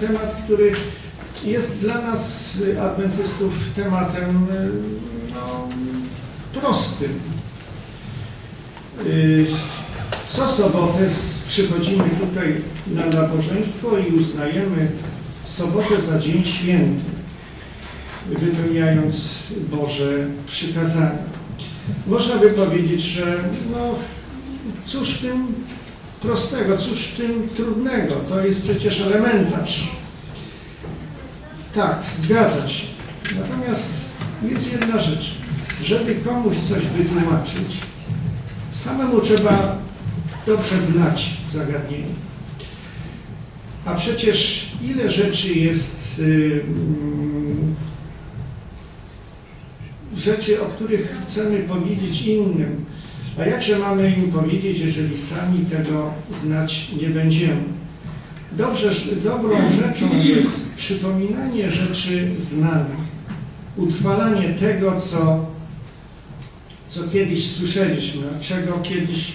Temat, który jest dla nas, adwentystów, tematem prostym. Co sobotę przychodzimy tutaj na nabożeństwo i uznajemy sobotę za dzień święty, wypełniając Boże przykazania. Można by powiedzieć, że cóż w tym prostego, cóż w tym trudnego, to jest przecież elementarz. Tak, zgadza się. Natomiast jest jedna rzecz. Żeby komuś coś wytłumaczyć, samemu trzeba dobrze znać zagadnienie. A przecież ile rzeczy jest, rzeczy, o których chcemy powiedzieć innym, a jakże mamy im powiedzieć, jeżeli sami tego znać nie będziemy? Dobrą rzeczą jest przypominanie rzeczy znanych, utrwalanie tego, co kiedyś słyszeliśmy, czego kiedyś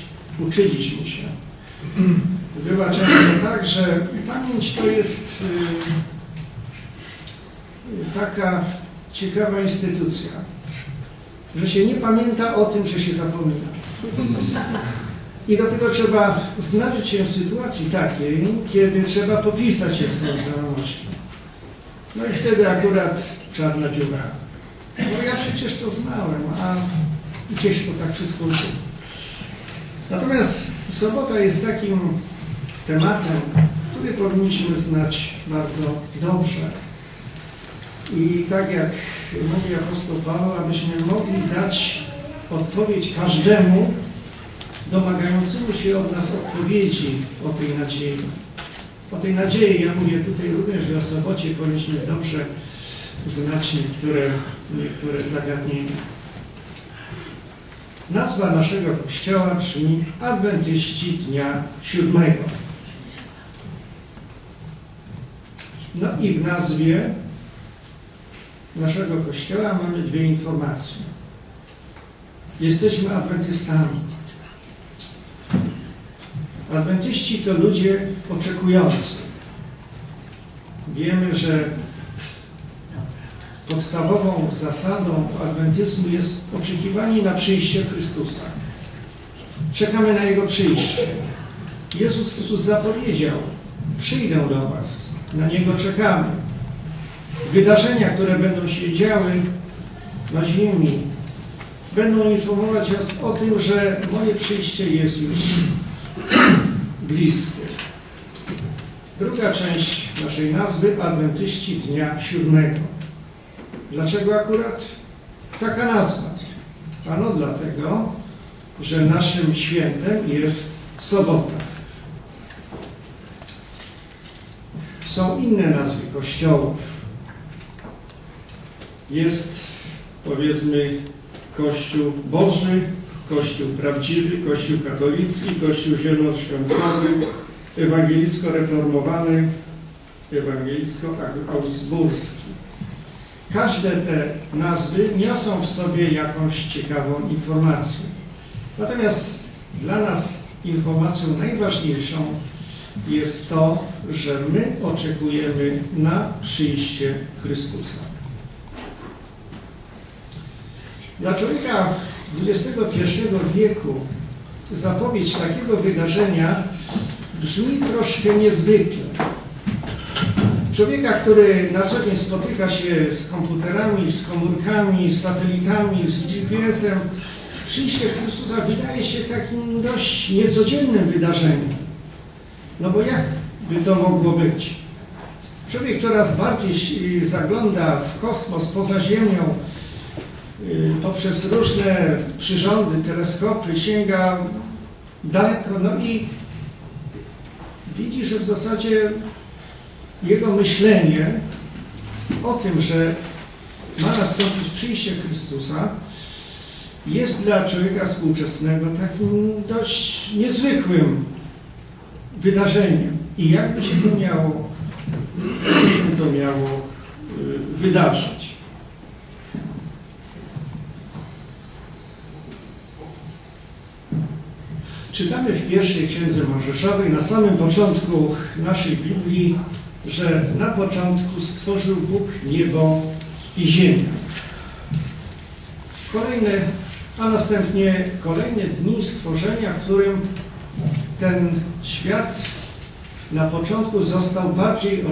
uczyliśmy się. Bywa często tak, że pamięć to jest taka ciekawa instytucja, że się nie pamięta o tym, że się zapomina. I dlatego trzeba znaleźć się w sytuacji takiej, kiedy trzeba popisać się z tą znajomością. No i wtedy akurat czarna dziura. No ja przecież to znałem, a gdzieś to tak wszystko uczył. Natomiast sobota jest takim tematem, który powinniśmy znać bardzo dobrze. I tak jak mówi apostoł Paweł, abyśmy mogli dać odpowiedź każdemu domagającemu się od nas odpowiedzi o tej nadziei. O tej nadziei, ja mówię tutaj również, że o sobocie powinniśmy dobrze znać niektóre zagadnienia. Nazwa naszego kościoła brzmi Adwentyści dnia siódmego. No i w nazwie naszego kościoła mamy dwie informacje. Jesteśmy adwentystami. Adwentyści to ludzie oczekujący. Wiemy, że podstawową zasadą adwentyzmu jest oczekiwanie na przyjście Chrystusa. Czekamy na Jego przyjście. Jezus Chrystus zapowiedział: przyjdę do was, na Niego czekamy. Wydarzenia, które będą się działy na ziemi, będą informować nas o tym, że moje przyjście jest już bliskie. Druga część naszej nazwy, Adwentyści dnia siódmego. Dlaczego akurat taka nazwa? Ano dlatego, że naszym świętem jest sobota. Są inne nazwy kościołów. Jest, powiedzmy, Kościół Boży, Kościół Prawdziwy, Kościół Katolicki, Kościół Zielonoświątkowy, Ewangelicko-Reformowany, Ewangelicko-Augsburski. Każde te nazwy niosą w sobie jakąś ciekawą informację. Natomiast dla nas informacją najważniejszą jest to, że my oczekujemy na przyjście Chrystusa. Dla człowieka XXI wieku zapowiedź takiego wydarzenia brzmi troszkę niezwykle. Człowieka, który na co dzień spotyka się z komputerami, z komórkami, z satelitami, z GPS-em, przyjście Chrystusa wydaje się takim dość niecodziennym wydarzeniem. No bo jak by to mogło być? Człowiek coraz bardziej zagląda w kosmos, poza ziemią, poprzez różne przyrządy, teleskopy sięga daleko, no i widzi, że w zasadzie jego myślenie o tym, że ma nastąpić przyjście Chrystusa, jest dla człowieka współczesnego takim dość niezwykłym wydarzeniem. I jakby się to miało wydarzyć? Czytamy w pierwszej Księdze Mojżeszowej, na samym początku naszej Biblii, że na początku stworzył Bóg niebo i ziemię. A następnie kolejne dni stworzenia, w którym ten świat na początku został bardziej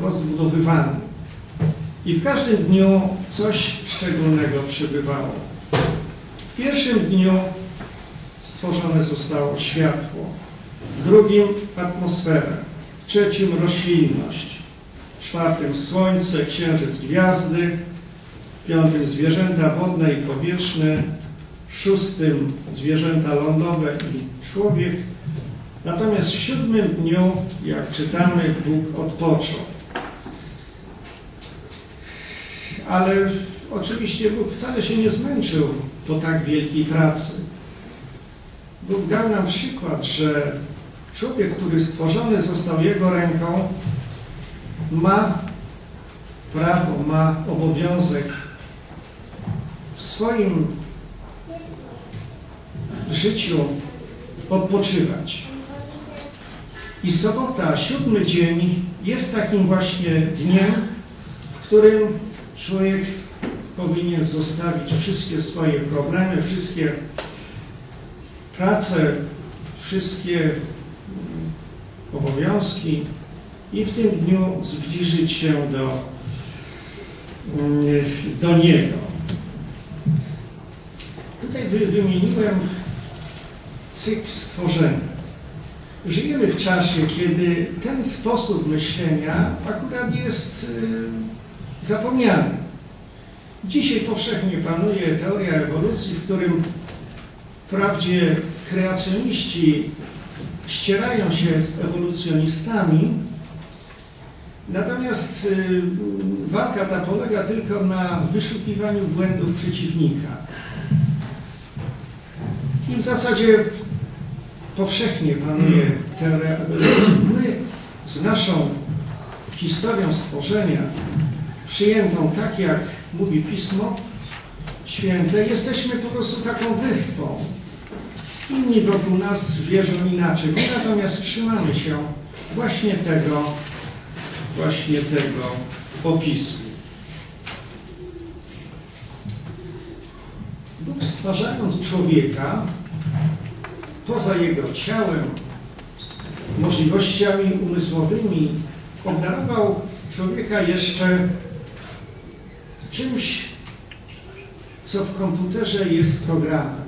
rozbudowywany. I w każdym dniu coś szczególnego przybywało. W pierwszym dniu stworzone zostało światło, w drugim atmosferę, w trzecim roślinność, w czwartym słońce, księżyc, gwiazdy, w piątym zwierzęta wodne i powietrzne, w szóstym zwierzęta lądowe i człowiek. Natomiast w siódmym dniu, jak czytamy, Bóg odpoczął. Ale oczywiście Bóg wcale się nie zmęczył po tak wielkiej pracy. Bóg dał nam przykład, że człowiek, który stworzony został Jego ręką, ma prawo, ma obowiązek w swoim życiu odpoczywać. I sobota, siódmy dzień, jest takim właśnie dniem, w którym człowiek powinien zostawić wszystkie swoje problemy, wszystkie prace, wszystkie obowiązki i w tym dniu zbliżyć się do Niego. Tutaj wymieniłem cykl stworzenia. Żyjemy w czasie, kiedy ten sposób myślenia akurat jest zapomniany. Dzisiaj powszechnie panuje teoria ewolucji, w którym wprawdzie kreacjoniści ścierają się z ewolucjonistami, natomiast walka ta polega tylko na wyszukiwaniu błędów przeciwnika. I w zasadzie powszechnie panuje teoria ewolucji. My z naszą historią stworzenia, przyjętą tak, jak mówi Pismo Święte, jesteśmy po prostu taką wyspą. Inni wokół nas wierzą inaczej. My natomiast trzymamy się właśnie tego opisu. Bóg, stwarzając człowieka poza jego ciałem, możliwościami umysłowymi, obdarował człowieka jeszcze czymś, co w komputerze jest programem.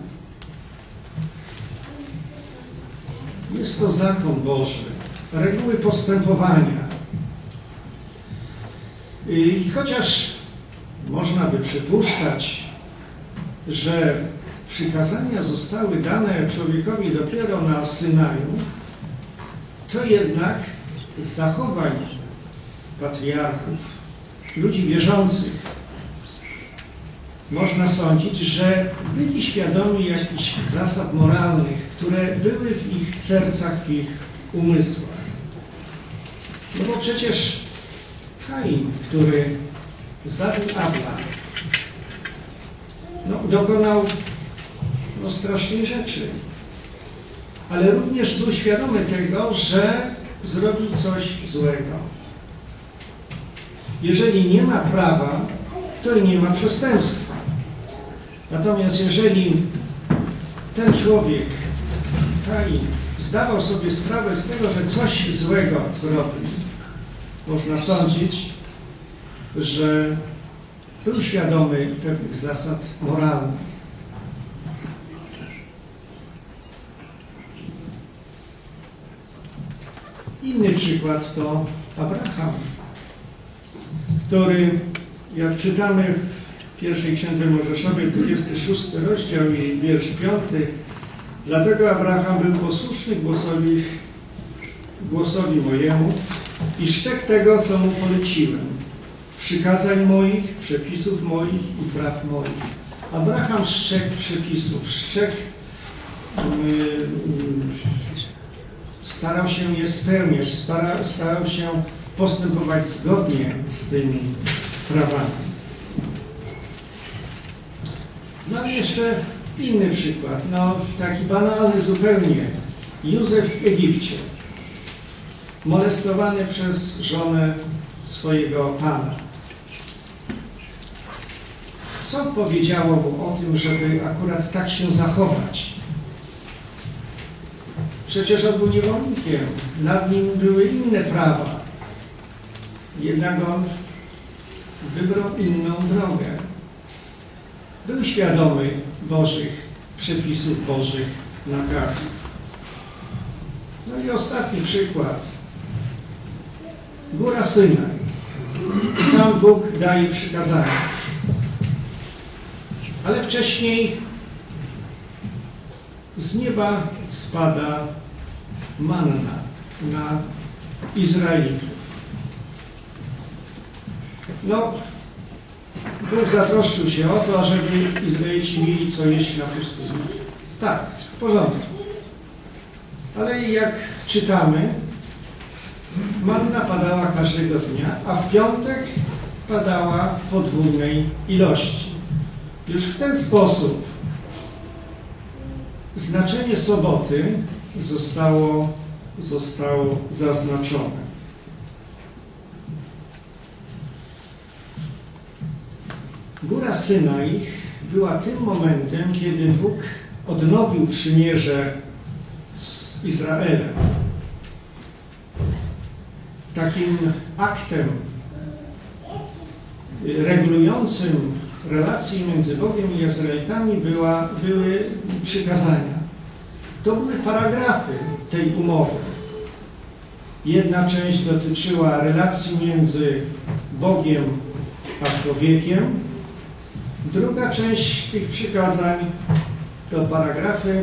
Jest to zakon Boży, reguły postępowania. I chociaż można by przypuszczać, że przykazania zostały dane człowiekowi dopiero na Synaju, to jednak z zachowań patriarchów, ludzi wierzących, można sądzić, że byli świadomi jakichś zasad moralnych, które były w ich sercach, w ich umysłach. No bo przecież Kain, który zabił Abla, dokonał strasznej rzeczy, ale również był świadomy tego, że zrobił coś złego. Jeżeli nie ma prawa, to nie ma przestępstwa. Natomiast jeżeli ten człowiek, Kain, zdawał sobie sprawę z tego, że coś złego zrobił, można sądzić, że był świadomy pewnych zasad moralnych. Inny przykład to Abraham, który, jak czytamy w pierwszej Księdze Mojżeszowej, 26 rozdział i wiersz 5, dlatego Abraham był posłuszny głosowi mojemu i strzegł tego, co mu poleciłem, przykazań moich, przepisów moich i praw moich. Abraham strzegł przepisów, starał się je spełniać, starał się postępować zgodnie z tymi prawami. No i jeszcze inny przykład, taki banalny zupełnie. Józef w Egipcie. molestowany przez żonę swojego pana. Co powiedziało mu o tym, żeby akurat tak się zachować? Przecież on był niewolnikiem, nad nim były inne prawa. Jednak on wybrał inną drogę. Był świadomy Bożych przepisów, Bożych nakazów. No i ostatni przykład. Góra Synaj. Tam Bóg daje przykazania. Ale wcześniej z nieba spada manna na Izraelitów. No, Bóg zatroszczył się o to, żeby Izraelici mieli co jeść na pustyni. Tak, w porządku. Ale jak czytamy, manna padała każdego dnia, a w piątek padała w podwójnej ilości. Już w ten sposób znaczenie soboty zostało zaznaczone. Góra Synaj była tym momentem, kiedy Bóg odnowił przymierze z Izraelem. Takim aktem regulującym relacji między Bogiem i Izraelitami były przykazania. To były paragrafy tej umowy. Jedna część dotyczyła relacji między Bogiem a człowiekiem. Druga część tych przykazań to paragrafy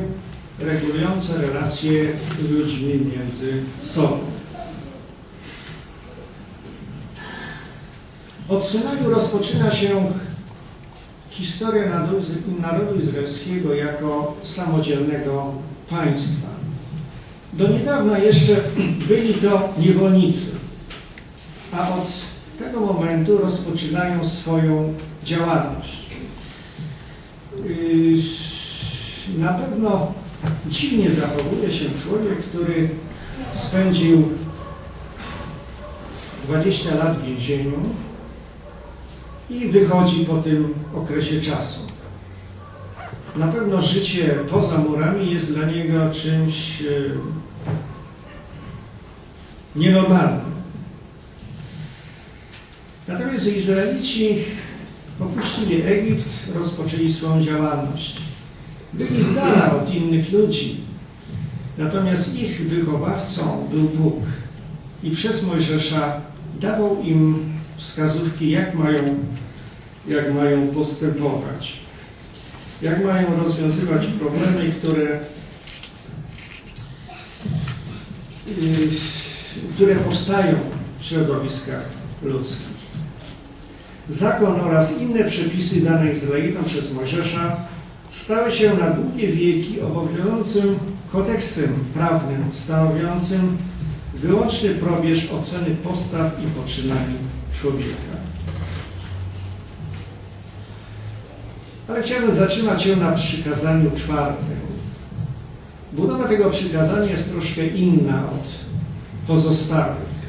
regulujące relacje ludźmi między sobą. Od Synaju rozpoczyna się historia narodu izraelskiego jako samodzielnego państwa. Do niedawna jeszcze byli to niewolnicy, a od tego momentu rozpoczynają swoją działalność. Na pewno dziwnie zachowuje się człowiek, który spędził 20 lat w więzieniu i wychodzi po tym okresie czasu. Na pewno życie poza murami jest dla niego czymś nienormalnym. Natomiast Izraelici opuścili Egipt, rozpoczęli swoją działalność. Byli z dala od innych ludzi, natomiast ich wychowawcą był Bóg i przez Mojżesza dawał im wskazówki, jak mają postępować, jak mają rozwiązywać problemy, które powstają w środowiskach ludzkich. Zakon oraz inne przepisy dane Izraelitom przez Mojżesza stały się na długie wieki obowiązującym kodeksem prawnym, stanowiącym wyłączny probierz oceny postaw i poczynań człowieka. Ale chciałbym zatrzymać się na przykazaniu czwartym. Budowa tego przykazania jest troszkę inna od pozostałych.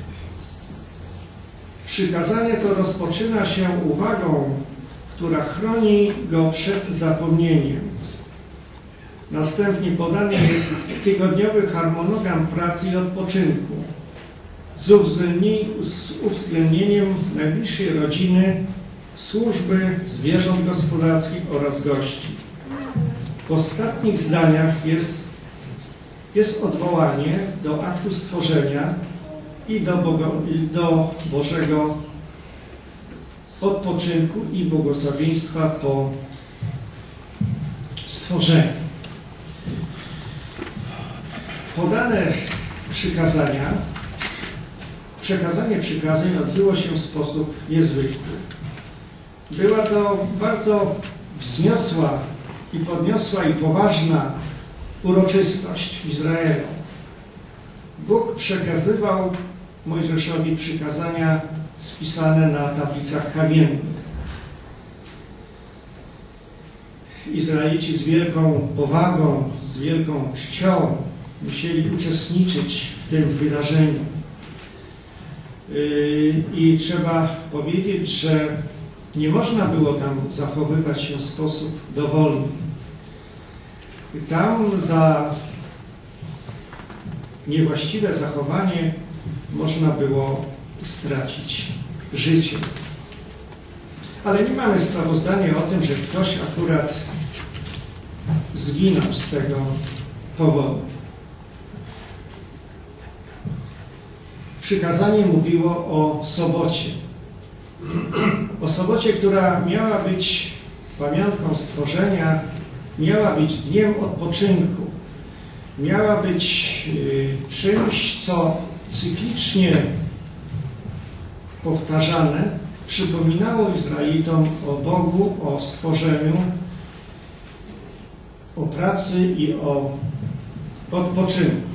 Przykazanie to rozpoczyna się uwagą, która chroni go przed zapomnieniem. Następnie podany jest tygodniowy harmonogram pracy i odpoczynku z uwzględnieniem najbliższej rodziny, służby, zwierząt gospodarskich oraz gości. W ostatnich zdaniach jest odwołanie do aktu stworzenia i do Bożego odpoczynku i błogosławieństwa po stworzeniu. Podane przekazanie przykazań odbyło się w sposób niezwykły. Była to bardzo wzniosła i podniosła i poważna uroczystość w Izraelu. Bóg przekazywał Mojżeszowi przykazania spisane na tablicach kamiennych. Izraelici z wielką powagą, z wielką czcią musieli uczestniczyć w tym wydarzeniu. I trzeba powiedzieć, że nie można było tam zachowywać się w sposób dowolny. Tam za niewłaściwe zachowanie można było stracić życie. Ale nie mamy sprawozdania o tym, że ktoś akurat zginął z tego powodu. Przykazanie mówiło o sobocie. O sobocie, która miała być pamiątką stworzenia, miała być dniem odpoczynku. Miała być czymś, co cyklicznie powtarzane przypominało Izraelitom o Bogu, o stworzeniu, o pracy i o odpoczynku.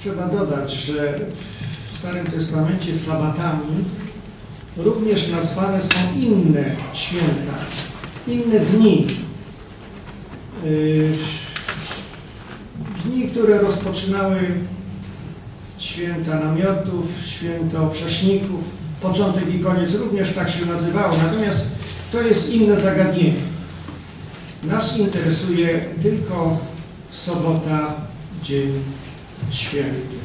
Trzeba dodać, że w Starym Testamencie sabatami również nazwane są inne święta, inne dni. Dni, które rozpoczynały święta namiotów, święto przeszników, początek i koniec również tak się nazywało. Natomiast to jest inne zagadnienie. Nas interesuje tylko sobota, dzień święty.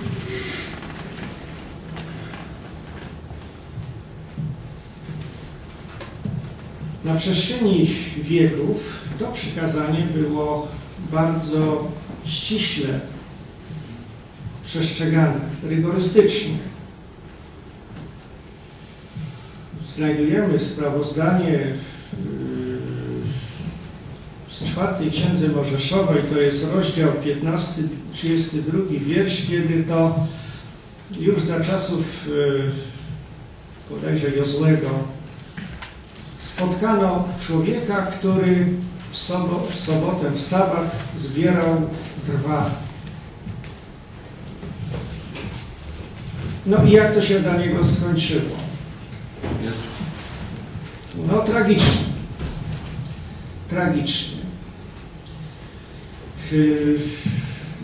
Na przestrzeni wieków to przykazanie było bardzo ściśle przestrzegane, rygorystycznie. Znajdujemy sprawozdanie z czwartej Księdze Mojżeszowej, to jest rozdział 15, 32 wiersz, kiedy to już za czasów bodajże Jozłego spotkano człowieka, który w sobotę, w sabat zbierał drwa. No i jak to się dla niego skończyło? No tragicznie. Tragicznie.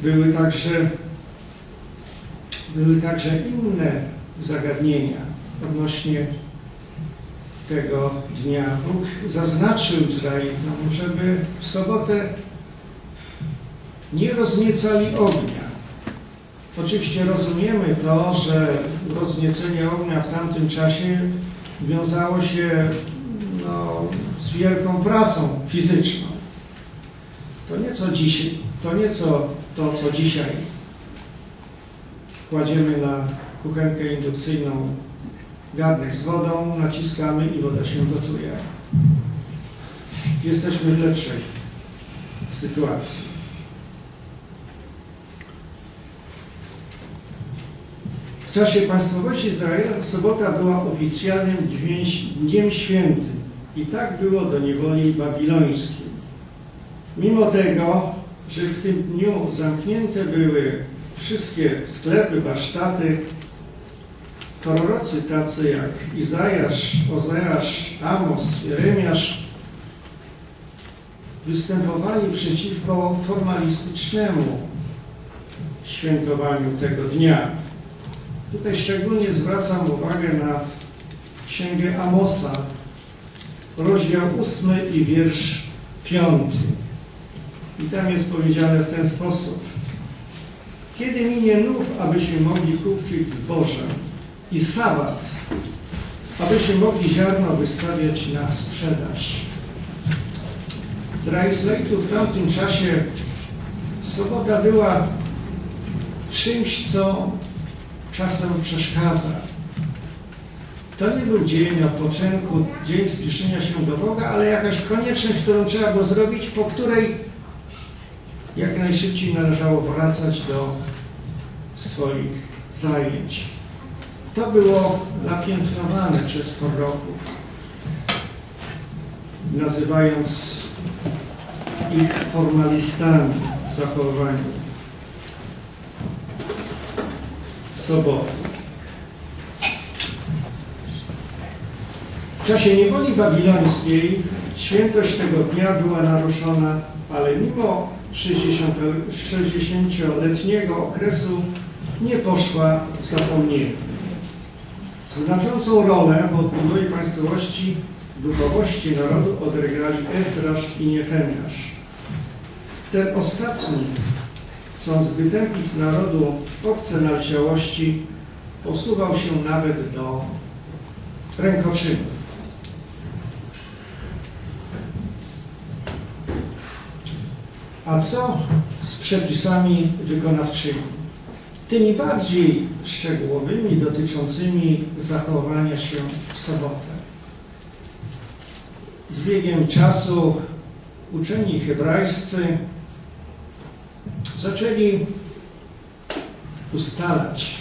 Były także inne zagadnienia odnośnie tego dnia. Bóg zaznaczył Izraelitom, żeby w sobotę nie rozniecali ognia. Oczywiście rozumiemy to, że rozniecenie ognia w tamtym czasie wiązało się z wielką pracą fizyczną. To nie co dzisiaj kładziemy na kuchenkę indukcyjną garnek z wodą, naciskamy i woda się gotuje. Jesteśmy w lepszej sytuacji. W czasie państwowości Izraela sobota była oficjalnym dniem świętym i tak było do niewoli babilońskiej. Mimo tego, że w tym dniu zamknięte były wszystkie sklepy, warsztaty, prorocy tacy jak Izajasz, Ozeasz, Amos, Jeremiasz występowali przeciwko formalistycznemu świętowaniu tego dnia. Tutaj szczególnie zwracam uwagę na Księgę Amosa, rozdział 8 i wiersz 5. I tam jest powiedziane w ten sposób. Kiedy minie nów, abyśmy mogli kupczyć zboże, i sabat, abyśmy mogli ziarno wystawiać na sprzedaż. Dla Izraelitów w tamtym czasie sobota była czymś, co czasem przeszkadza. To nie był dzień odpoczynku, dzień zbliżenia się do Boga, ale jakaś konieczność, którą trzeba było zrobić, po której jak najszybciej należało wracać do swoich zajęć. To było napiętnowane przez proroków, nazywając ich formalistami w zachowaniu soboty. W czasie niewoli babilońskiej świętość tego dnia była naruszona, ale mimo 60-letniego okresu nie poszła w zapomnienie. Znaczącą rolę w odbudowie państwowości, duchowości narodu odegrali Ezdrasz i Nehemiasz. Ten ostatni, chcąc wytępić z narodu obce naleciałości, posuwał się nawet do rękoczynów. A co z przepisami wykonawczymi? Tymi bardziej szczegółowymi, dotyczącymi zachowania się w sobotę. Z biegiem czasu uczeni hebrajscy zaczęli ustalać,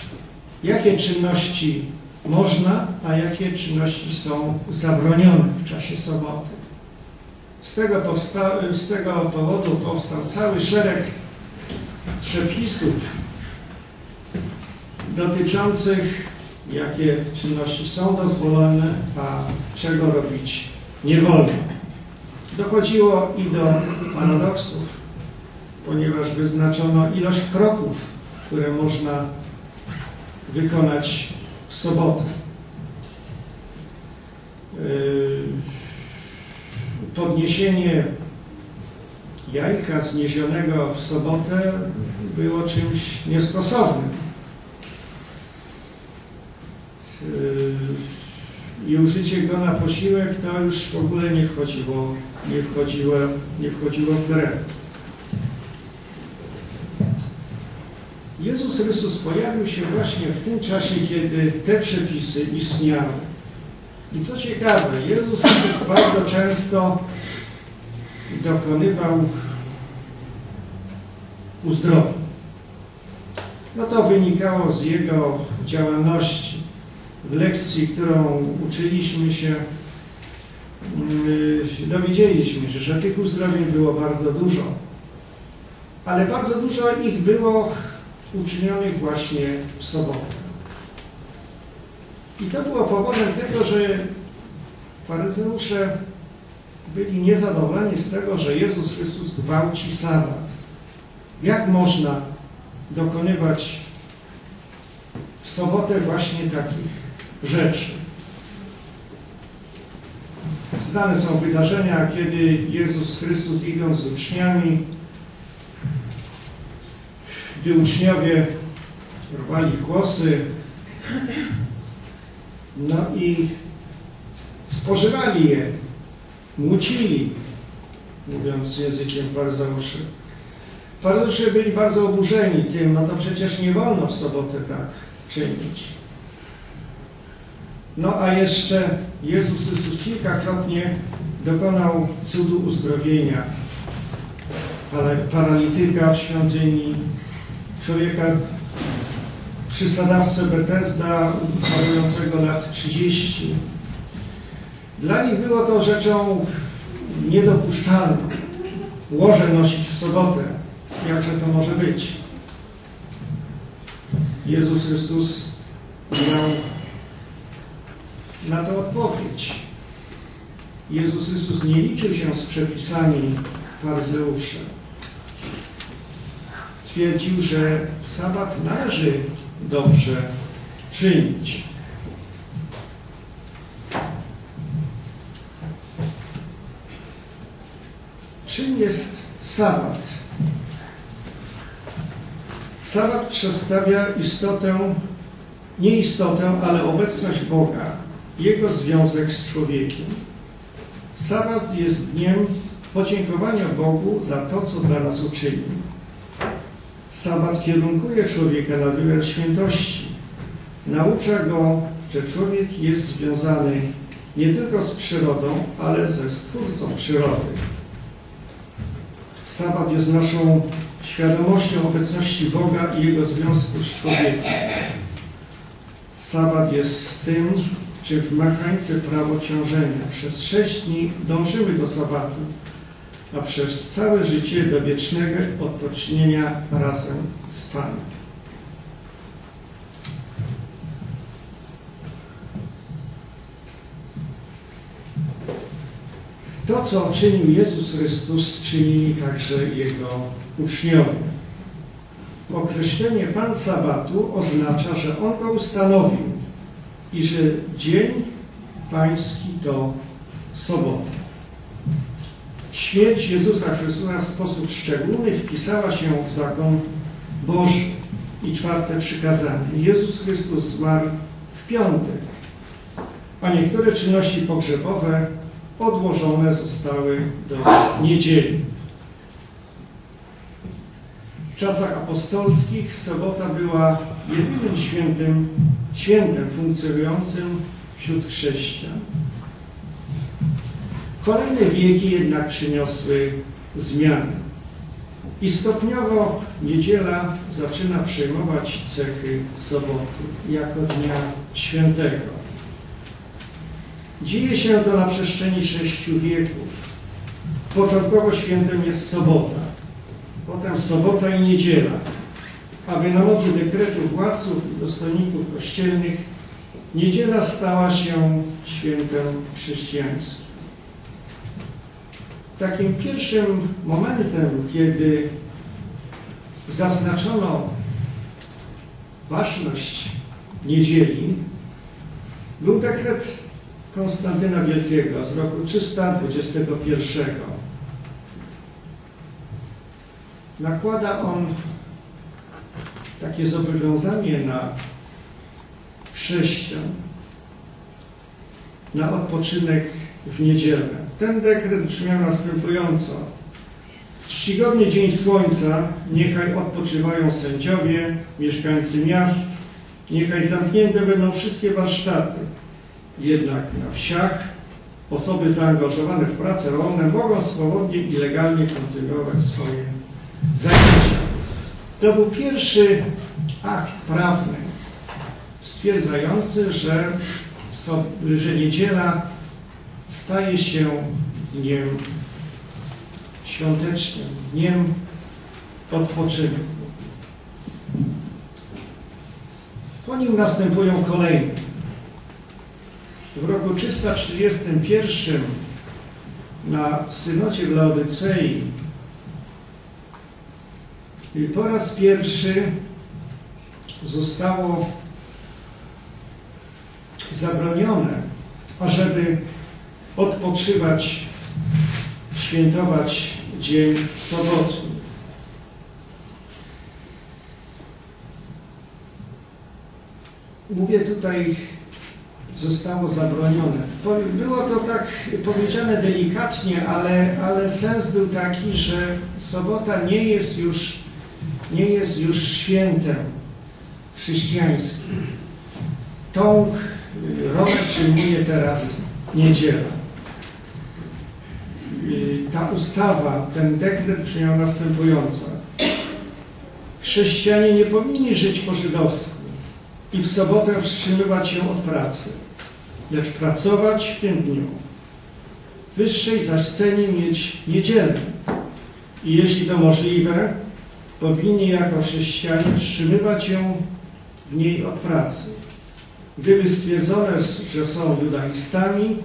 jakie czynności można, a jakie czynności są zabronione w czasie soboty. Z tego powodu powstał cały szereg przepisów dotyczących, jakie czynności są dozwolone, a czego robić nie wolno. Dochodziło i do paradoksów, ponieważ wyznaczono ilość kroków, które można wykonać w sobotę. Podniesienie jajka zniesionego w sobotę było czymś niestosownym. I użycie go na posiłek to już w ogóle nie wchodziło w grę. Jezus Chrystus pojawił się właśnie w tym czasie, kiedy te przepisy istniały. I co ciekawe, Jezus Chrystus bardzo często dokonywał uzdrowień. No to wynikało z Jego działalności. W lekcji, którą uczyliśmy się, dowiedzieliśmy się, że tych uzdrowień było bardzo dużo. Ale bardzo dużo ich było uczynionych właśnie w sobotę. I to było powodem tego, że faryzeusze byli niezadowoleni z tego, że Jezus Chrystus gwałci sabat. Jak można dokonywać w sobotę właśnie takich rzeczy? Znane są wydarzenia, kiedy Jezus Chrystus, idąc z uczniami, gdy uczniowie rwali kłosy, no i spożywali je, młócili, mówiąc językiem faryzeuszy. Faryzeusze byli bardzo oburzeni tym, no to przecież nie wolno w sobotę tak czynić. No a jeszcze Jezus Chrystus kilkakrotnie dokonał cudu uzdrowienia paralityka w świątyni, człowieka przy sadawce Betesda, chorującego lat 30. Dla nich było to rzeczą niedopuszczalną. Łoże nosić w sobotę. Jakże to może być? Jezus Chrystus miał na to odpowiedź. Jezus Chrystus nie liczył się z przepisami faryzeuszy. Twierdził, że w sabat należy dobrze czynić. Czym jest sabat? Sabat przedstawia ale obecność Boga, Jego związek z człowiekiem. Sabat jest dniem podziękowania Bogu za to, co dla nas uczynił. Sabat kierunkuje człowieka na wymiar świętości. Naucza go, że człowiek jest związany nie tylko z przyrodą, ale ze Stwórcą przyrody. Sabat jest naszą świadomością obecności Boga i Jego związku z człowiekiem. Sabat jest tym, czy w mechanice prawo ciążenia. Przez 6 dni dążymy do sabatu, a przez całe życie do wiecznego odpoczynienia razem z Panem. W To, co czynił Jezus Chrystus, czyni także Jego uczniowie. Określenie Pan Sabatu oznacza, że On go ustanowił i że dzień pański to sobota. Śmierć Jezusa Chrystusa w sposób szczególny wpisała się w zakon Boży i czwarte przykazanie. Jezus Chrystus zmarł w piątek, a niektóre czynności pogrzebowe odłożone zostały do niedzieli. W czasach apostolskich sobota była jedynym świętem funkcjonującym wśród chrześcijan. Kolejne wieki jednak przyniosły zmiany i stopniowo niedziela zaczyna przejmować cechy soboty jako dnia świętego. Dzieje się to na przestrzeni 6 wieków. Początkowo świętem jest sobota, potem sobota i niedziela, aby na mocy dekretów władców i dostojników kościelnych niedziela stała się świętem chrześcijańskim. Takim pierwszym momentem, kiedy zaznaczono ważność niedzieli, był dekret Konstantyna Wielkiego z roku 321. Nakłada on takie zobowiązanie na chrześcijan, na odpoczynek w niedzielę. Ten dekret brzmiał następująco. W czcigodny dzień słońca niechaj odpoczywają sędziowie, mieszkańcy miast, niechaj zamknięte będą wszystkie warsztaty. Jednak na wsiach osoby zaangażowane w pracę rolną mogą swobodnie i legalnie kontynuować swoje zajęcia. To był pierwszy akt prawny stwierdzający, że niedziela staje się dniem świątecznym, dniem odpoczynku. Po nim następują kolejne. W roku 341 na synodzie w Laodycei po raz pierwszy zostało zabronione, ażeby odpoczywać, świętować dzień sobotni. Mówię tutaj, zostało zabronione. Było to tak powiedziane delikatnie, ale sens był taki, że sobota nie jest już świętem chrześcijańskim. Tą rolę przyjmuje teraz niedziela. Ta ustawa, ten dekret brzmiał następująco. Chrześcijanie nie powinni żyć po żydowsku i w sobotę wstrzymywać się od pracy, lecz pracować w tym dniu. W wyższej zaś cenie mieć niedzielę i jeśli to możliwe, powinni jako chrześcijanie wstrzymywać się w niej od pracy. Gdyby stwierdzono, że są judaistami,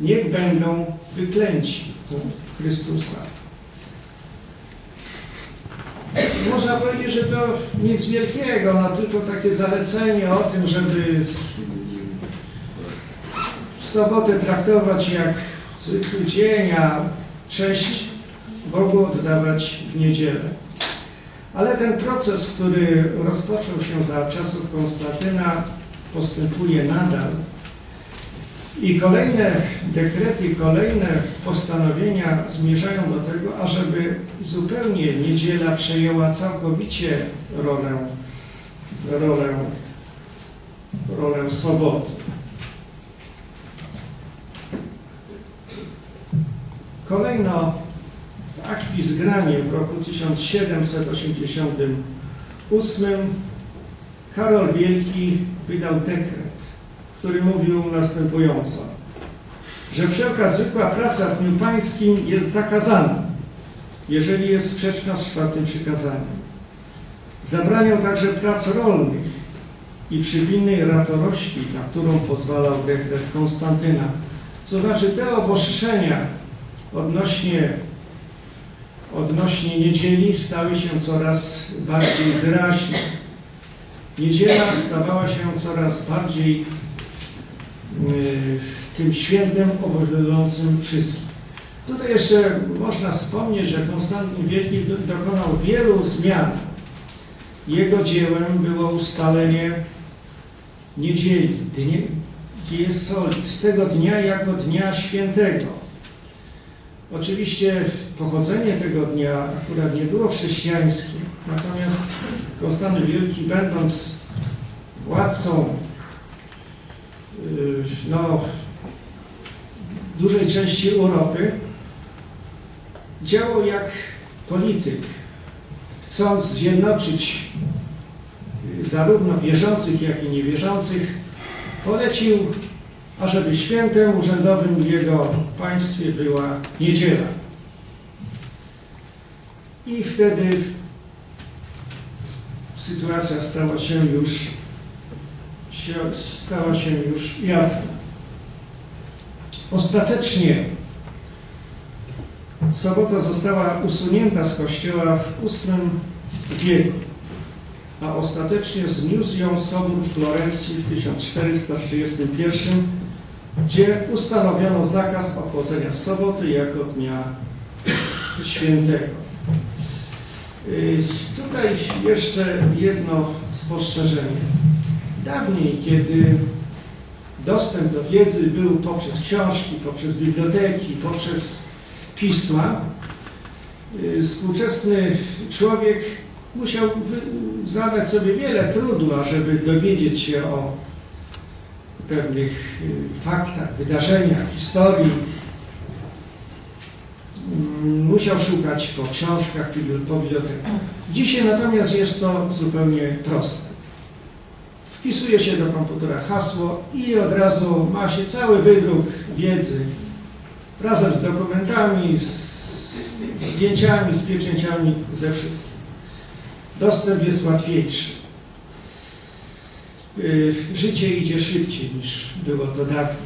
niech będą wyklęci u Chrystusa. Można powiedzieć, że to nic wielkiego, no tylko takie zalecenie o tym, żeby w sobotę traktować jak zwykły dzień, a cześć Bogu oddawać w niedzielę. Ale ten proces, który rozpoczął się za czasów Konstantyna, postępuje nadal i kolejne dekrety, kolejne postanowienia zmierzają do tego, ażeby zupełnie niedziela przejęła całkowicie rolę soboty. Kolejno w Akwizgranie w roku 1788 Karol Wielki wydał dekret, który mówił następująco, że wszelka zwykła praca w dniu pańskim jest zakazana, jeżeli jest sprzeczna z czwartym przykazaniem. Zabraniał także prac rolnych i przywilnej ratorośli, na którą pozwalał dekret Konstantyna. Co znaczy te obostrzenia, odnośnie niedzieli stały się coraz bardziej wyraźne. Niedziela stawała się coraz bardziej tym świętem obowiązującym wszystkich. Tutaj jeszcze można wspomnieć, że Konstantyn Wielki dokonał wielu zmian. Jego dziełem było ustalenie niedzieli, dies solis, tego dnia jako dnia świętego. Oczywiście pochodzenie tego dnia akurat nie było chrześcijańskie, natomiast Konstantyn Wielki, będąc władcą dużej części Europy, działał jak polityk, chcąc zjednoczyć zarówno wierzących, jak i niewierzących. Polecił, ażeby świętem urzędowym w jego państwie była niedziela. I wtedy sytuacja stała się już jasna. Ostatecznie sobota została usunięta z kościoła w VIII wieku, a ostatecznie zniósł ją Sobór w Florencji w 1431, gdzie ustanowiono zakaz obchodzenia soboty jako dnia świętego. Tutaj jeszcze jedno spostrzeżenie. Dawniej, kiedy dostęp do wiedzy był poprzez książki, poprzez biblioteki, poprzez pisma, współczesny człowiek musiał zadać sobie wiele trudu, ażeby dowiedzieć się o pewnych faktach, wydarzeniach, historii. Musiał szukać po książkach, po bibliotekach. Dzisiaj natomiast jest to zupełnie proste. Wpisuje się do komputera hasło i od razu ma się cały wydruk wiedzy razem z dokumentami, z zdjęciami, z pieczęciami, ze wszystkim. Dostęp jest łatwiejszy. Życie idzie szybciej, niż było to dawniej.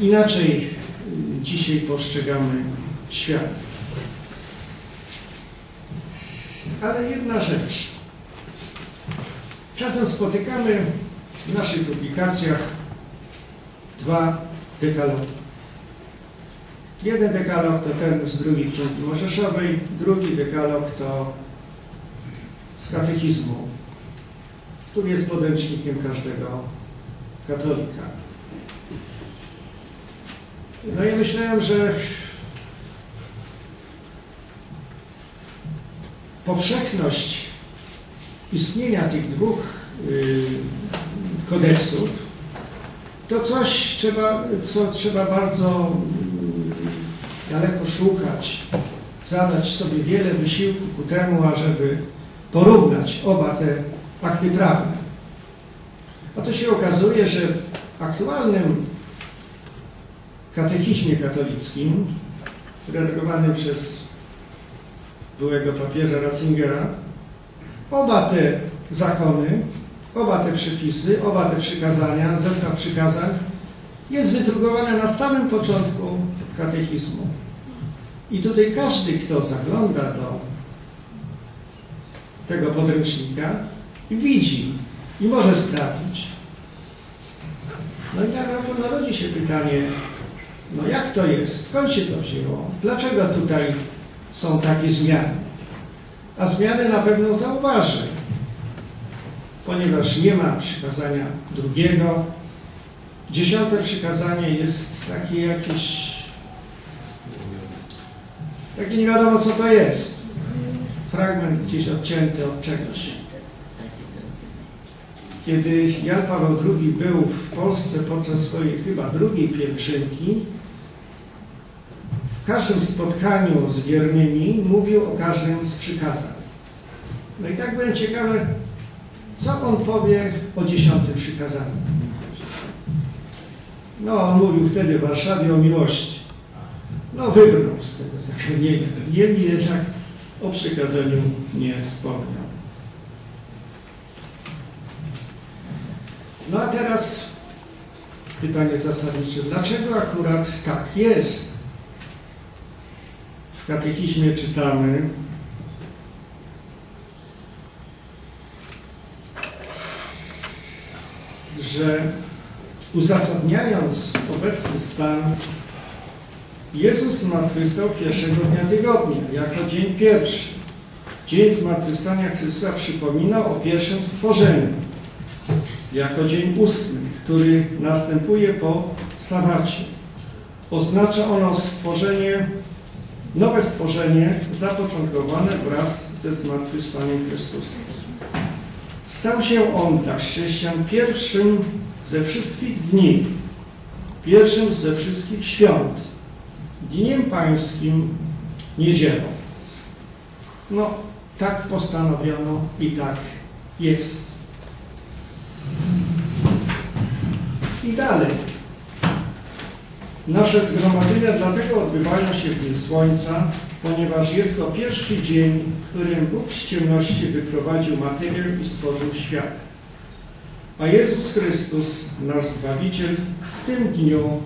Inaczej dzisiaj postrzegamy świat. Ale jedna rzecz. Czasem spotykamy w naszych publikacjach dwa dekalogi. Jeden dekalog to ten z drugiej Księgi Mojżeszowej, drugi dekalog to z katechizmu, który jest podręcznikiem każdego katolika. No i myślałem, że powszechność istnienia tych dwóch kodeksów to coś, co trzeba bardzo daleko szukać, zadać sobie wiele wysiłku ku temu, ażeby porównać oba te akty prawne. A to się okazuje, że w aktualnym katechizmie katolickim, redagowanym przez byłego papieża Ratzingera, oba te zakony, oba te przepisy, oba te przykazania, zestaw przykazań jest wydrukowane na samym początku katechizmu. I tutaj każdy, kto zagląda do tego podręcznika, widzi i może sprawdzić. No i tak narodzi się pytanie, no jak to jest, skąd się to wzięło, dlaczego tutaj są takie zmiany? A zmiany na pewno zauważy, ponieważ nie ma przykazania drugiego. 10. przykazanie jest takie jakieś, takie nie wiadomo co to jest. Fragment gdzieś odcięty od czegoś. Kiedy Jan Paweł II był w Polsce podczas swojej chyba drugiej pielgrzymki, w każdym spotkaniu z wiernymi mówił o każdym z przykazań. No i tak byłem ciekawy, co on powie o 10. przykazaniu. No, on mówił wtedy w Warszawie o miłości. No, wybrnął z tego zagadnienia. Niemniej jednak o przykazaniu nie wspomniał. No a teraz pytanie zasadnicze. Dlaczego akurat tak jest? katechizmie czytamy, że uzasadniając obecny stan, Jezus zmartwychwstał pierwszego dnia tygodnia, jako dzień pierwszy. Dzień zmartwychwstania Chrystusa przypominał o pierwszym stworzeniu, jako dzień ósmy, który następuje po sabacie. Oznacza ono stworzenie, nowe stworzenie zapoczątkowane wraz ze zmartwychwstaniem Chrystusa. Stał się on dla chrześcijan pierwszym ze wszystkich dni, pierwszym ze wszystkich świąt, Dniem Pańskim, niedzielą. No, tak postanowiono i tak jest. I dalej. Nasze zgromadzenia dlatego odbywają się w dniu słońca, ponieważ jest to pierwszy dzień, w którym Bóg z ciemności wyprowadził materię i stworzył świat. A Jezus Chrystus, nasz Zbawiciel, w tym dniu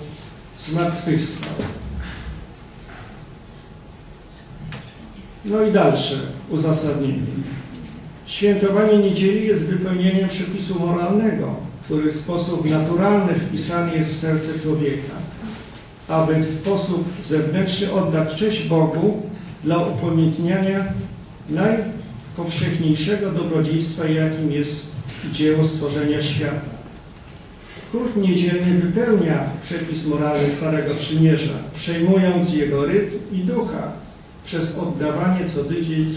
zmartwychwstał. No i dalsze uzasadnienie. Świętowanie niedzieli jest wypełnieniem przepisu moralnego, który w sposób naturalny wpisany jest w serce człowieka, aby w sposób zewnętrzny oddać cześć Bogu dla upamiętniania najpowszechniejszego dobrodziejstwa, jakim jest dzieło stworzenia świata. Kult niedzielny wypełnia przepis moralny Starego Przymierza, przejmując jego rytm i ducha przez oddawanie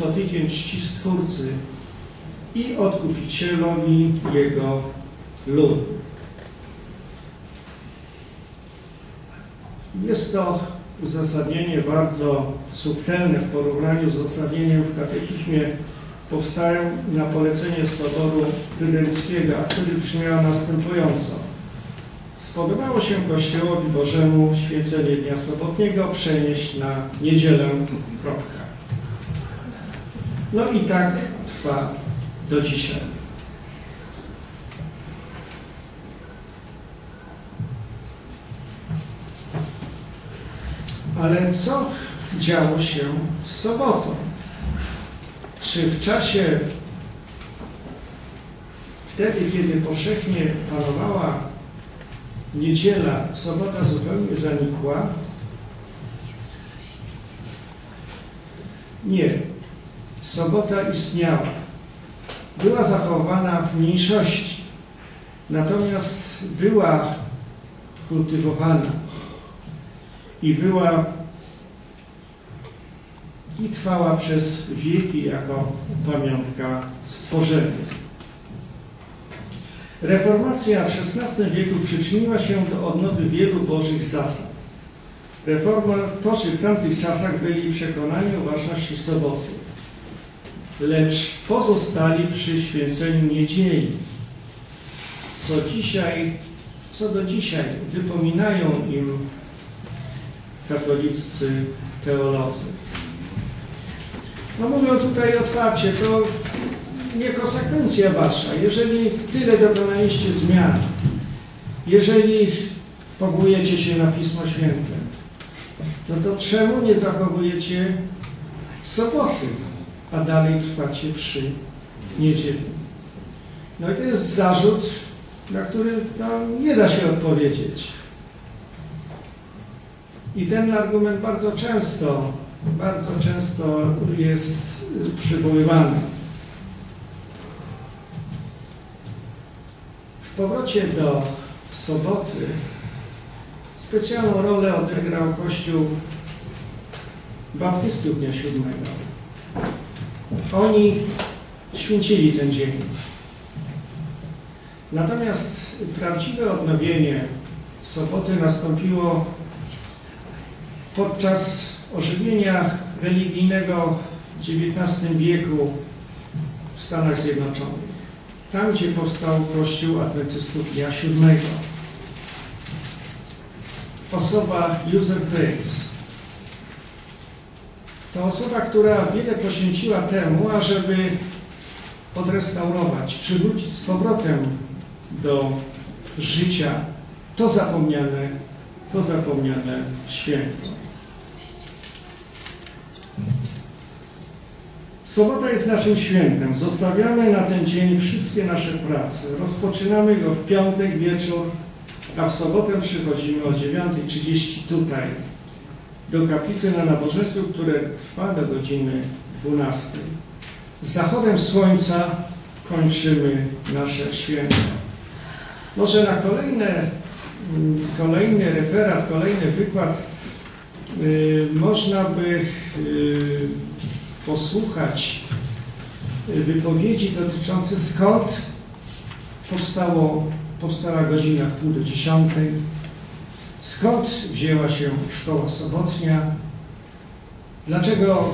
co tydzień czci Stwórcy i Odkupicielowi jego ludu. Jest to uzasadnienie bardzo subtelne w porównaniu z uzasadnieniem w katechizmie powstają na polecenie Soboru Trydenckiego, który brzmiał następująco. Spodobało się Kościołowi Bożemu święcenie dnia sobotniego przenieść na niedzielę. Kropka. No i tak trwa do dzisiaj. Ale co działo się z sobotą? Czy w czasie, wtedy kiedy powszechnie panowała niedziela, sobota zupełnie zanikła? Nie. Sobota istniała. Była zachowana w mniejszości. Natomiast była kultywowana i była i trwała przez wieki jako pamiątka stworzenia. Reformacja w XVI wieku przyczyniła się do odnowy wielu bożych zasad. Reformatorzy w tamtych czasach byli przekonani o ważności soboty, lecz pozostali przy święceniu niedzieli, co do dzisiaj wypominają im katoliccy teolodzy. No mówią tutaj otwarcie, to nie konsekwencja wasza. Jeżeli tyle dokonaliście zmian, jeżeli powołujecie się na Pismo Święte, no to czemu nie zachowujecie soboty, a dalej trwacie przy niedzieli? No i to jest zarzut, na który nie da się odpowiedzieć. I ten argument bardzo często jest przywoływany. W powrocie do soboty specjalną rolę odegrał Kościół Baptystów dnia siódmego. Oni święcili ten dzień. Natomiast prawdziwe odnowienie soboty nastąpiło podczas ożywienia religijnego w XIX wieku w Stanach Zjednoczonych, tam gdzie powstał Kościół Adwentystów dnia siódmego. Osoba Józef Bates to osoba, która wiele poświęciła temu, ażeby odrestaurować, przywrócić z powrotem do życia to zapomniane święto. Sobota jest naszym świętem. Zostawiamy na ten dzień wszystkie nasze prace. Rozpoczynamy go w piątek wieczór, a w sobotę przychodzimy o 9:30 tutaj, do kaplicy na nabożeństwo, które trwa do godziny 12. Z zachodem słońca kończymy nasze święto. Może na kolejny referat, kolejny wykład można by posłuchać wypowiedzi dotyczących skąd powstała godzina 9:30, skąd wzięła się szkoła sobotnia, dlaczego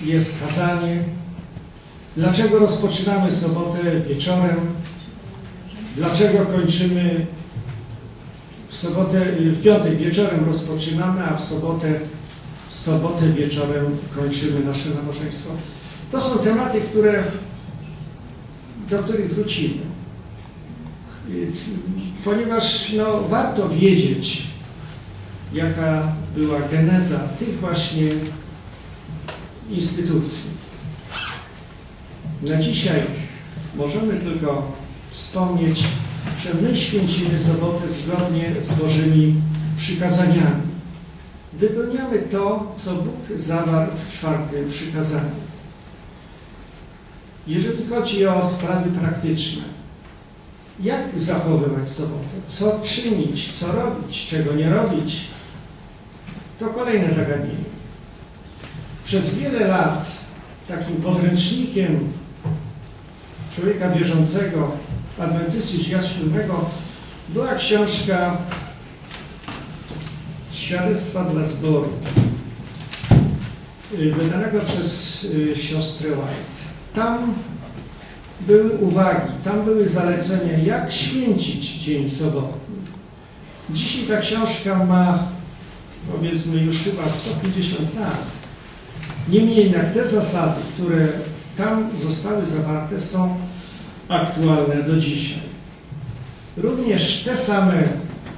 jest kazanie, dlaczego rozpoczynamy sobotę wieczorem, dlaczego kończymy w sobotę, w piątek wieczorem rozpoczynamy, a w sobotę wieczorem kończymy nasze nabożeństwo. To są tematy, do których wrócimy, ponieważ no, warto wiedzieć, jaka była geneza tych właśnie instytucji. Na dzisiaj możemy tylko wspomnieć, że my święcimy sobotę zgodnie z Bożymi przykazaniami. Wypełniamy to, co Bóg zawarł w czwartym przykazaniu. Jeżeli chodzi o sprawy praktyczne, jak zachowywać sobotę, co czynić, co robić, czego nie robić, to kolejne zagadnienie. Przez wiele lat takim podręcznikiem człowieka wierzącego, Adwentyści dnia siódmego, była książka Świadectwa dla zboru, wydanego przez siostrę White. Tam były uwagi, tam były zalecenia, jak święcić dzień sobotni. Dzisiaj ta książka ma, powiedzmy, już chyba 150 lat. Niemniej jednak te zasady, które tam zostały zawarte, są aktualne do dzisiaj. Również te same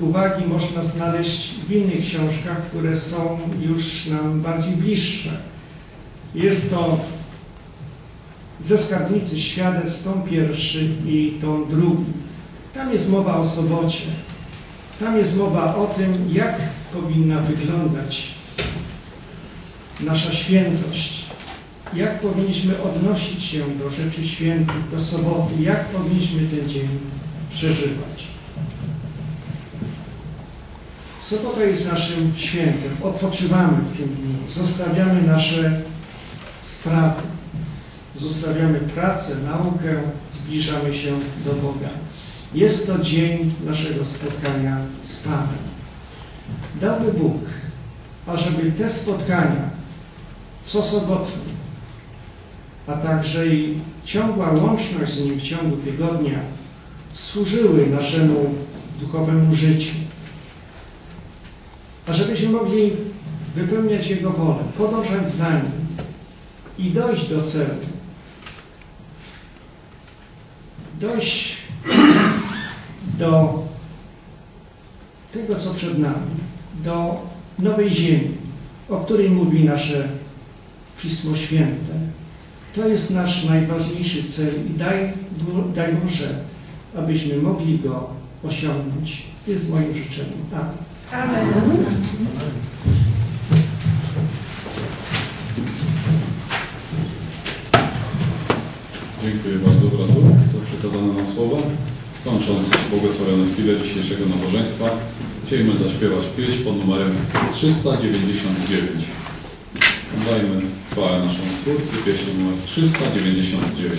uwagi można znaleźć w innych książkach, które są już nam bardziej bliższe. Jest to Ze skarbnicy świadectw, tom pierwszy i tom drugi. Tam jest mowa o sobocie. Tam jest mowa o tym, jak powinna wyglądać nasza świętość. Jak powinniśmy odnosić się do rzeczy świętych, do soboty, jak powinniśmy ten dzień przeżywać. Sobota jest naszym świętem, odpoczywamy w tym dniu, zostawiamy nasze sprawy, zostawiamy pracę, naukę, zbliżamy się do Boga. Jest to dzień naszego spotkania z Panem. Dałby Bóg, ażeby te spotkania, co sobotnie, a także i ciągła łączność z Nim w ciągu tygodnia, służyły naszemu duchowemu życiu. A żebyśmy mogli wypełniać Jego wolę, podążać za Nim i dojść do celu. Dojść do tego, co przed nami, do nowej ziemi, o której mówi nasze Pismo Święte. To jest nasz najważniejszy cel i daj Boże, abyśmy mogli go osiągnąć. Jest moim życzeniem. Amen. Amen. Dziękuję bardzo, bratu, za przekazane nam słowa. Kończąc błogosławioną chwilę dzisiejszego nabożeństwa, chcielibyśmy zaśpiewać pieśń pod numerem 399. Dajmy chwałę naszemu Twórcy, pieśń numer 399.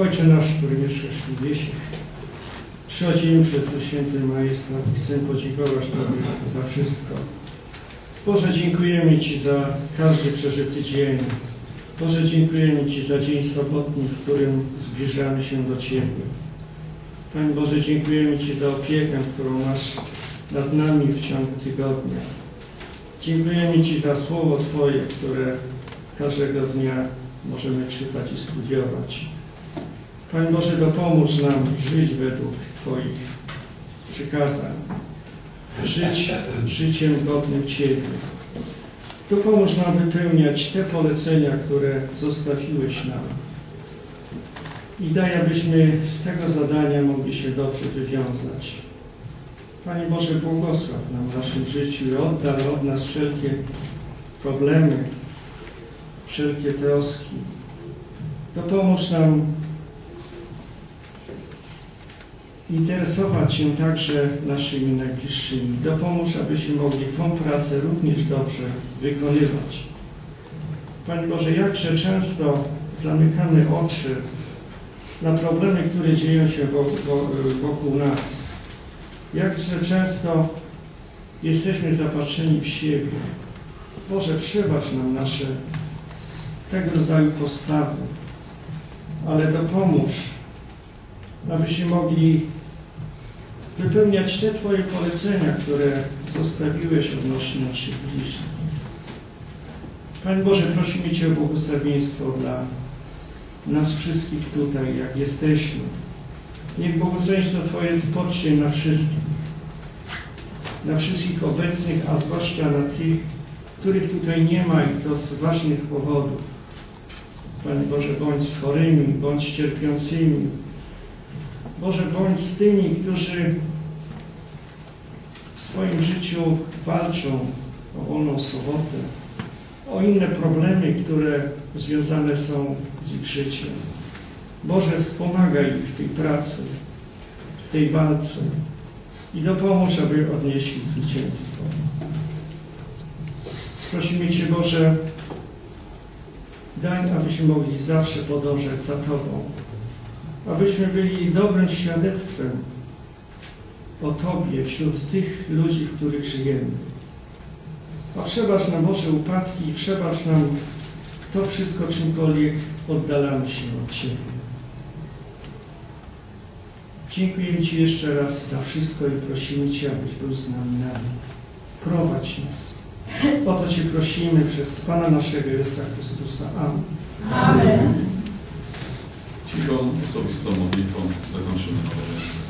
Ojcze nasz, który mieszkasz w niebiesich, przychodzimy przed Twój święty majestat i chcę podziękować Tobie za wszystko. Boże, dziękujemy Ci za każdy przeżyty dzień. Boże, dziękujemy Ci za dzień sobotni, w którym zbliżamy się do Ciebie. Panie Boże, dziękujemy Ci za opiekę, którą masz nad nami w ciągu tygodnia. Dziękujemy Ci za Słowo Twoje, które każdego dnia możemy czytać i studiować. Panie Boże, dopomóż nam żyć według Twoich przykazań. Żyć życiem godnym Ciebie. Dopomóż nam wypełniać te polecenia, które zostawiłeś nam. I daj, abyśmy z tego zadania mogli się dobrze wywiązać. Panie Boże, błogosław nam w naszym życiu i oddal od nas wszelkie problemy, wszelkie troski. Dopomóż nam interesować się także naszymi najbliższymi. Dopomóż, abyśmy mogli tą pracę również dobrze wykonywać. Panie Boże, jakże często zamykamy oczy na problemy, które dzieją się wokół nas. Jakże często jesteśmy zapatrzeni w siebie. Boże, przebacz nam nasze tego rodzaju postawy, ale dopomóż, abyśmy mogli wypełniać te Twoje polecenia, które zostawiłeś odnośnie naszych bliźnich. Panie Boże, prosimy Cię o błogosławieństwo dla nas wszystkich tutaj, jak jesteśmy. Niech błogosławieństwo Twoje spocznie na wszystkich obecnych, a zwłaszcza na tych, których tutaj nie ma i to z ważnych powodów. Panie Boże, bądź z chorymi, bądź z cierpiącymi. Boże, bądź z tymi, którzy w swoim życiu walczą o wolną sobotę, o inne problemy, które związane są z ich życiem. Boże, wspomagaj ich w tej pracy, w tej walce i dopomóż, aby odnieśli zwycięstwo. Prosimy Cię, Boże, daj, abyśmy mogli zawsze podążać za Tobą, abyśmy byli dobrym świadectwem o Tobie wśród tych ludzi, w których żyjemy. A przebacz nam, Boże, upadki i przebacz nam to wszystko, czymkolwiek oddalamy się od Ciebie. Dziękujemy Ci jeszcze raz za wszystko i prosimy Cię, abyś był z nami nadal. Prowadź nas. O to Cię prosimy przez Pana naszego Jezusa Chrystusa. Amen. Amen. Cichą, osobistą modlitwą zakończymy nabożeństwo.